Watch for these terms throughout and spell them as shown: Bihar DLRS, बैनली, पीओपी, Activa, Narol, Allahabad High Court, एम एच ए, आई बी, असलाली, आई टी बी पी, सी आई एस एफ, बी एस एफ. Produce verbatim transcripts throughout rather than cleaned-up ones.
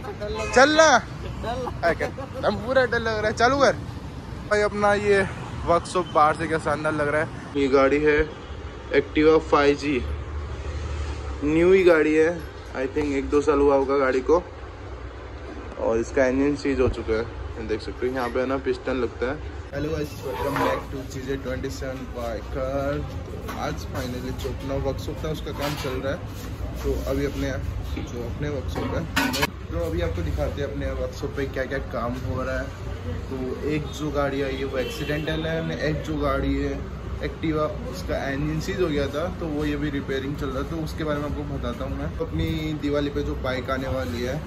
चलना हम पूरा डर लग रहा है। चालू कर भाई अपना ये वर्कशॉप बाहर से, क्या शानदार लग रहा है। ये गाड़ी है एक्टिवा फाइव जी, न्यू ही गाड़ी है, आई थिंक एक दो साल हुआ होगा गाड़ी को। और इसका इंजन सीज हो चुका है, देख सकते हो यहाँ पे है ना, पिस्टन लगता है। Hello guys, welcome back to चीज़ें ट्वेंटी सेवन बाय कार। आज फाइनली जो अपना वर्कशॉप था उसका काम चल रहा है, तो अभी अपने जो अपने वर्कशॉप है तो अभी आपको दिखाते हैं अपने वर्कशॉप पे क्या क्या काम हो रहा है। तो एक जो गाड़ी आई है वो एक्सीडेंटल है, एक जो गाड़ी है एक्टिवा उसका इंजन सीज हो गया था, तो वो ये भी रिपेयरिंग चल रहा है, तो उसके बारे में आपको बताता हूँ मैं। अपनी दिवाली पे जो बाइक आने वाली है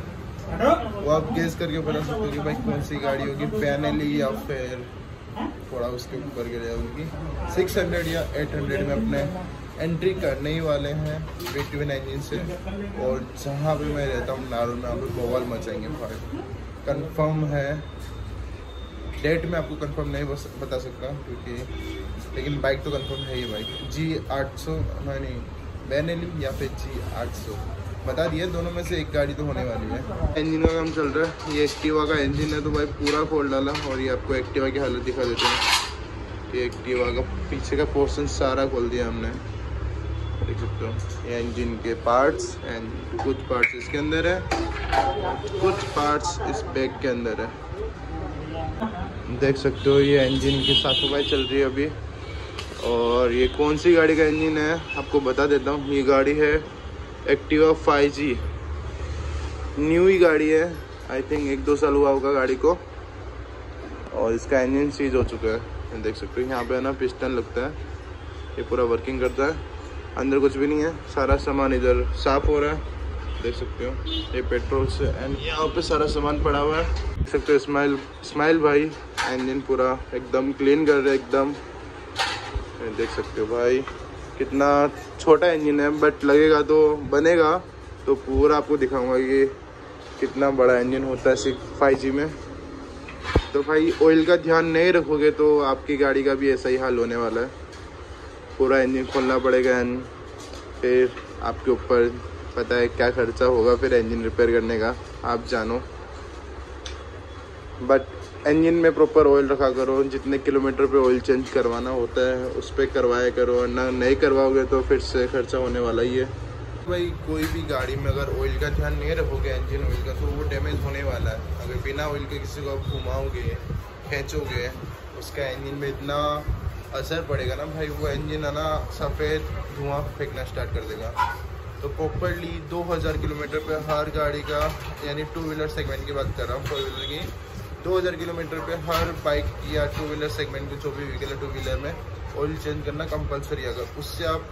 वो आप गेस करके बता सकते हो कि भाई कौन सी गाड़ी होगी, पैनली या फिर थोड़ा उसके ऊपर गिर होगी। सिक्स हंड्रेड या एट हंड्रेड में अपने एंट्री करने ही वाले हैं बिटवीन इंजन से। और जहाँ पे मैं रहता हूँ नारोल में, आप बवाल मचाएंगे भाई, कंफर्म है। डेट में आपको कंफर्म नहीं बता सकता क्योंकि, लेकिन बाइक तो कंफर्म है ही। बाइक जी आठ सौ नहीं बैनली या फिर जी आठ सौ, बता दिए दोनों में से एक गाड़ी तो होने वाली है। इंजन का काम चल रहा है, ये एक्टिवा का इंजन है तो भाई पूरा खोल डाला। और ये आपको एक्टिवा की हालत दिखा देते हैं, ये एक्टिवा का पीछे का पोर्सन सारा खोल दिया हमने, देख सकते हो। ये इंजन के पार्ट्स एंड कुछ पार्ट्स इसके अंदर है, कुछ पार्ट्स इस बैग के अंदर है, देख सकते हो। ये इंजन की साफ सफाई चल रही है अभी। और ये कौन सी गाड़ी का इंजन है आपको बता देता हूँ, ये गाड़ी है एक्टिवा फाइव जी, न्यू ही गाड़ी है, आई थिंक एक दो साल हुआ होगा गाड़ी को। और इसका इंजन सीज हो चुका है, देख सकते हो यहाँ पे है ना, पिस्टन लगता है, ये पूरा वर्किंग करता है। अंदर कुछ भी नहीं है, सारा सामान इधर साफ हो रहा है, देख सकते हो ये पेट्रोल से। एंड यहाँ पे सारा सामान पड़ा हुआ है, देख सकते हो। स्माइल स्माइल भाई इंजन पूरा एकदम क्लीन कर रहे एकदम, देख सकते हो भाई। कितना छोटा इंजन है बट लगेगा तो बनेगा, तो पूरा आपको दिखाऊंगा कि कितना बड़ा इंजन होता है सिक्स फाइव जी में। तो भाई ऑयल का ध्यान नहीं रखोगे तो आपकी गाड़ी का भी ऐसा ही हाल होने वाला है, पूरा इंजन खोलना पड़ेगा। एंड फिर आपके ऊपर पता है क्या खर्चा होगा फिर इंजन रिपेयर करने का, आप जानो। बट इंजन में प्रॉपर ऑयल रखा करो, जितने किलोमीटर पे ऑयल चेंज करवाना होता है उस पर करवाया करो, वरना नहीं करवाओगे तो फिर से खर्चा होने वाला ही है। भाई कोई भी गाड़ी में अगर ऑयल का ध्यान नहीं रखोगे, इंजन ऑयल का, तो वो डैमेज होने वाला है। अगर बिना ऑयल के किसी को आप घुमाओगे खींचोगे, उसका इंजन में इतना असर पड़ेगा ना भाई, वो इंजन है ना सफ़ेद धुआं फेंकना स्टार्ट कर देगा। तो प्रॉपरली दो हज़ार किलोमीटर पे हर गाड़ी का, यानी टू व्हीलर सेगमेंट की बात कर रहा हूँ, फोर व्हीलर की दो हज़ार किलोमीटर पे हर बाइक या टू व्हीलर सेगमेंट के जो भी व्हीकल है टू व्हीलर में ऑयल चेंज करना कंपलसरी है। अगर उससे आप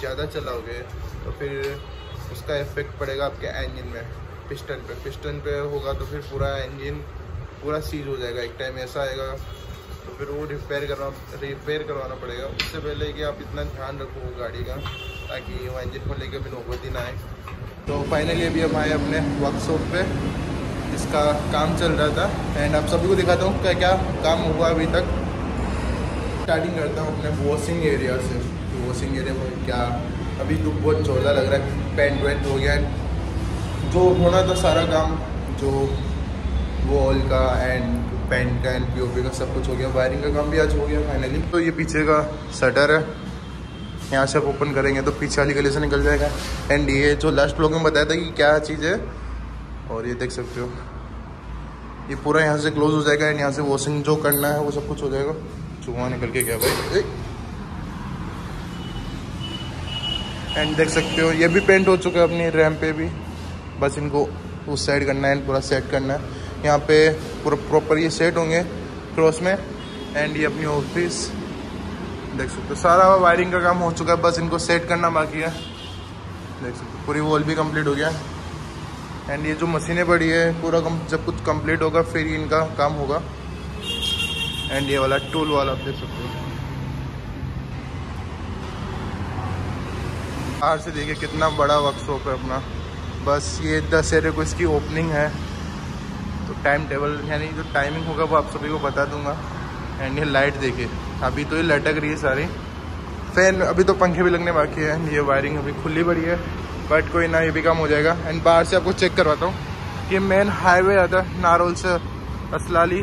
ज़्यादा चलाओगे तो फिर उसका इफेक्ट पड़ेगा आपके इंजन में, पिस्टन पे पिस्टन पे होगा तो फिर पूरा इंजन पूरा सीज हो जाएगा। एक टाइम ऐसा आएगा तो फिर वो रिपेयर करवा रिपेयर करवाना पड़ेगा। उससे पहले कि आप इतना ध्यान रखो वो गाड़ी का, ताकि वो इंजन को लेकर भी नौबत ही ना आए। तो फाइनली अभी हम आए अपने वर्कशॉप पे, इसका काम चल रहा था। एंड आप सभी को दिखाता हूँ क्या क्या काम हुआ अभी तक। स्टार्टिंग करता हूँ अपने वॉशिंग एरिया से। वॉशिंग एरिया में क्या अभी तो बहुत चौला लग रहा है, पेंट वेंट हो गया, जो होना था सारा काम, जो वॉल का एंड पेंट का एंड पीओपी का सब कुछ हो गया। वायरिंग का काम भी आज हो गया फाइनली। तो ये पीछे का शटर है, यहाँ से आप ओपन करेंगे तो पीछे वाली गली से निकल जाएगा। एंड ये जो लास्ट ब्लॉग में बताया था कि क्या चीज़ है, और ये देख सकते हो ये पूरा यहाँ से क्लोज हो जाएगा। एंड यहाँ से वॉशिंग जो करना है वो सब कुछ हो जाएगा। चुहा निकल के गया भाई। एंड देख सकते हो ये भी पेंट हो चुका है अपनी रैम पे भी, बस इनको उस साइड करना है, पूरा सेट करना है। यहाँ पे पूरा प्रॉपर ये सेट होंगे क्रॉस में। एंड ये अपनी ऑफिस, देख सकते हो सारा वायरिंग का काम हो चुका है, बस इनको सेट करना बाकी है। देख सकते हो पूरी वॉल भी कंप्लीट हो गया। एंड ये जो मशीनें पड़ी है पूरा कम, जब कुछ कंप्लीट होगा फिर इनका काम होगा। एंड ये वाला टूल वाला आप देख सकते हो, बाहर से देखिए कितना बड़ा वर्कशॉप है अपना। बस ये दस एरे को इसकी ओपनिंग है, तो टाइम टेबल यानी जो टाइमिंग होगा वो आप सभी को बता दूंगा। एंड ये लाइट देखिए अभी तो ये लटक रही है सारी, फैन अभी तो पंखे भी लगने बाकी है। ये वायरिंग अभी खुली पड़ी है बट कोई ना, ये भी काम हो जाएगा। एंड बाहर से आपको चेक करवाता हूँ ये मेन हाईवे आता है नारोल से असलाली।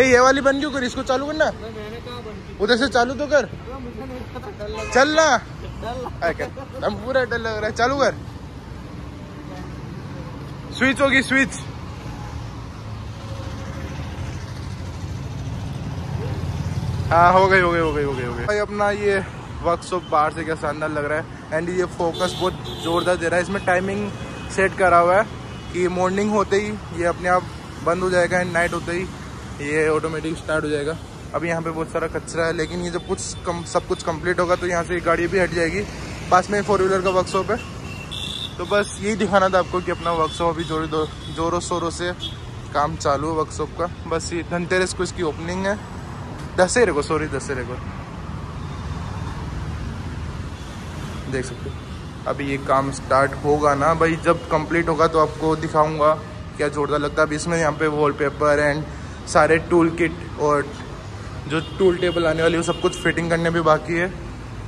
ए ये वाली बन क्यों कर, इसको चालू करना, उधर से चालू तो कर, चल ना हम पूरा डर लग रहा है, चालू कर, स्विच होगी स्विच। हाँ हो गई हो गई हो गई हो गई हो गई भाई। अपना ये वर्कशॉप बाहर से क्या शानदार लग रहा है, एंड ये फोकस बहुत जोरदार दे रहा है। इसमें टाइमिंग सेट करा हुआ है कि मॉर्निंग होते ही ये अपने आप बंद हो जाएगा एंड नाइट होते ही ये ऑटोमेटिक स्टार्ट हो जाएगा। अभी यहाँ पे बहुत सारा कचरा है, लेकिन ये जब कुछ कम सब कुछ कंप्लीट होगा तो यहाँ से गाड़ी भी हट जाएगी। पास में फोर व्हीलर का वर्कशॉप है। तो बस यही दिखाना था आपको कि अपना वर्कशॉप अभी जोरों जोरों शोरों से काम चालू है वर्कशॉप का। बस ये धनतेरस को इसकी ओपनिंग है, दशहरे को, सॉरी दशहरे को देख सकते हो। अभी ये काम स्टार्ट होगा ना भाई, जब कंप्लीट होगा तो आपको दिखाऊँगा क्या जोरदार लगता है। अभी इसमें यहाँ पर वॉलपेपर एंड सारे टूल किट और जो टूल टेबल आने वाली है सब कुछ फिटिंग करने भी बाकी है।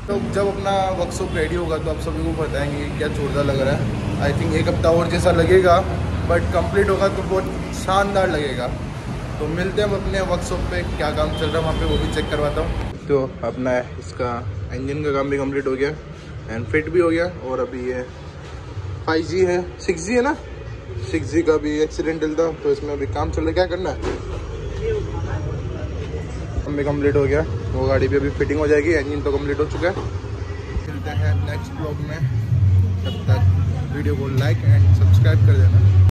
तो जब अपना वर्कशॉप रेडी होगा तो आप सभी को बताएंगे क्या जोरदार लग रहा है। आई थिंक एक हफ्ता और जैसा लगेगा, बट कंप्लीट होगा तो बहुत शानदार लगेगा। तो मिलते हैं हम अपने वर्कशॉप पे, क्या काम चल रहा है वहाँ पे वो भी चेक करवाता हूँ। तो अपना इसका इंजन का काम भी कम्प्लीट हो गया एंड फिट भी हो गया। और अभी ये फाइव जी है, सिक्स जी है ना, सिक्स जी का भी एक्सीडेंटल था तो इसमें अभी काम चल रहा है। क्या करना है भी कंप्लीट हो गया, वो गाड़ी भी अभी फिटिंग हो जाएगी, इंजन तो कंप्लीट हो चुका है। मिलते हैं नेक्स्ट ब्लॉग में, तब तक वीडियो को लाइक एंड सब्सक्राइब कर देना।